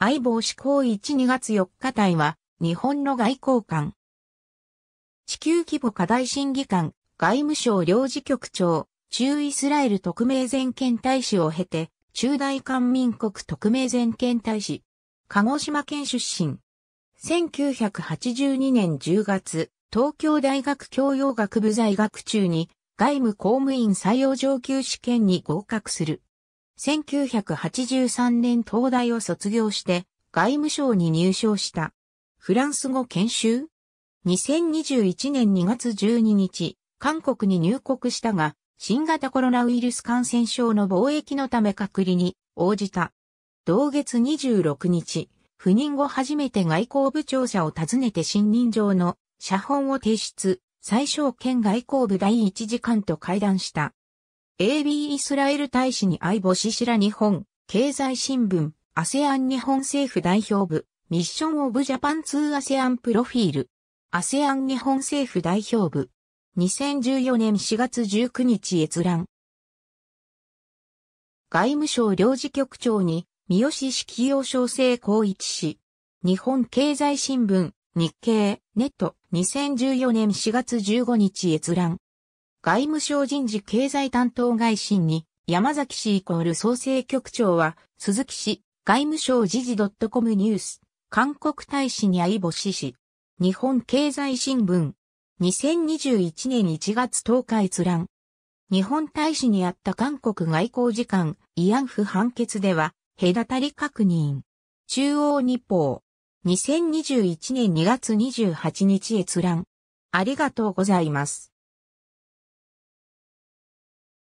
相棒志向1、2月4日隊は、日本の外交官。地球規模課題審議官、外務省領事局長、駐イスラエル特命全権大使を経て、駐大韓民国特命全権大使。鹿児島県出身。1982年10月、東京大学教養学部在学中に、外務公務員採用上級試験に合格する。1983年東大を卒業して外務省に入省した。フランス語研修 ?2021 年2月12日、韓国に入国したが、新型コロナウイルス感染症の防疫のため隔離に応じた。同月26日、赴任後初めて外交部庁舎を訪ねて信任状の写本を提出。宰相兼外交部第一次官と会談した。AB イスラエル大使に相棒志白日本、経済新聞、ASEAN 日本政府代表部、ミッションオブジャパン2 ASEAN プロフィール、ASEAN 日本政府代表部、2014年4月19日閲覧。外務省領事局長に、三好式陽小生光一氏、日本経済新聞、日経、ネット、2014年4月15日閲覧。外務省人事経済担当外信に、山崎氏=総政局長は、鈴木氏、外務省時事.comニュース、韓国大使に相棒志氏。日本経済新聞。2021年1月10日閲覧。日本大使にあった韓国外交次官、慰安婦判決では、隔たり確認。中央日報。2021年2月28日閲覧。ありがとうございます。